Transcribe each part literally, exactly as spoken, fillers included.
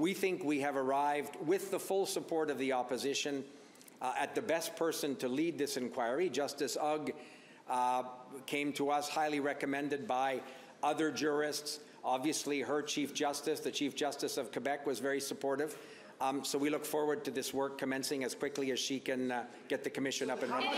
We think we have arrived, with the full support of the opposition, uh, at the best person to lead this inquiry. Justice Hogue uh, came to us highly recommended by other jurists. Obviously, her Chief Justice, the Chief Justice of Quebec, was very supportive. Um, so we look forward to this work commencing as quickly as she can uh, get the commission up and running.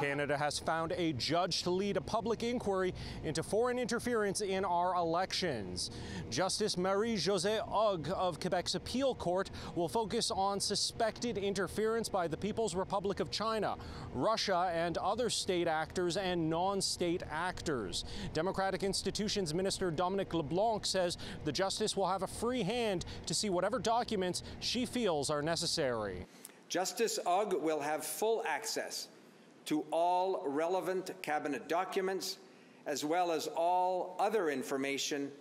Canada has found a judge to lead a public inquiry into foreign interference in our elections. Justice Marie-Josée Hogue of Quebec's Appeal Court will focus on suspected interference by the People's Republic of China, Russia, and other state actors and non-state actors. Democratic Institutions Minister Dominic LeBlanc says the justice will have a free hand to see whatever documents she feels are necessary. Justice Hogue will have full access to all relevant cabinet documents, as well as all other information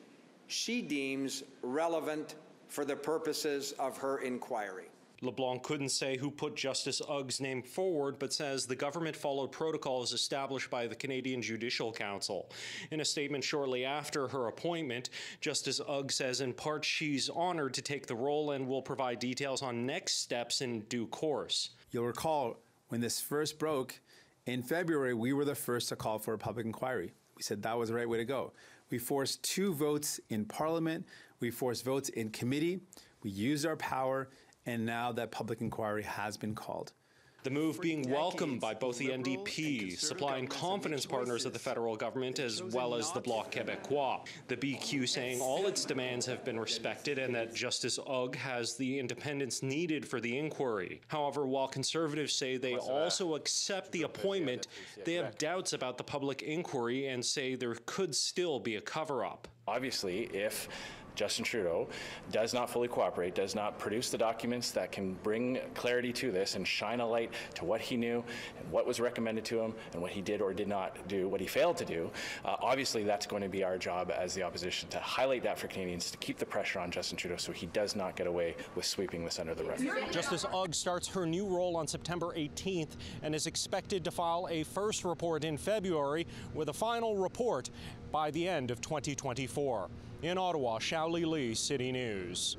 she deems relevant for the purposes of her inquiry. LeBlanc couldn't say who put Justice Hogue's name forward, but says the government followed protocols established by the Canadian Judicial Council. In a statement shortly after her appointment, Justice Hogue says in part she's honored to take the role and will provide details on next steps in due course. You'll recall when this first broke in February, we were the first to call for a public inquiry. We said that was the right way to go. We forced two votes in Parliament. We forced votes in committee. We used our power. And now that public inquiry has been called. The move being welcomed by both the N D P, supplying confidence partners of the federal government, as well as the Bloc Québécois. The B Q saying all its demands have been respected and that Justice Hogue has the independence needed for the inquiry. However, while conservatives say they also accept the appointment, they have doubts about the public inquiry and say there could still be a cover-up. Obviously, if Justin Trudeau does not fully cooperate, does not produce the documents that can bring clarity to this and shine a light to what he knew and what was recommended to him and what he did or did not do, what he failed to do, uh, obviously that's going to be our job as the opposition to highlight that for Canadians, to keep the pressure on Justin Trudeau so he does not get away with sweeping this under the rug. Justice Hogue starts her new role on September eighteenth and is expected to file a first report in February with a final report by the end of twenty twenty-four. In Ottawa, Shaoli Lee, City News.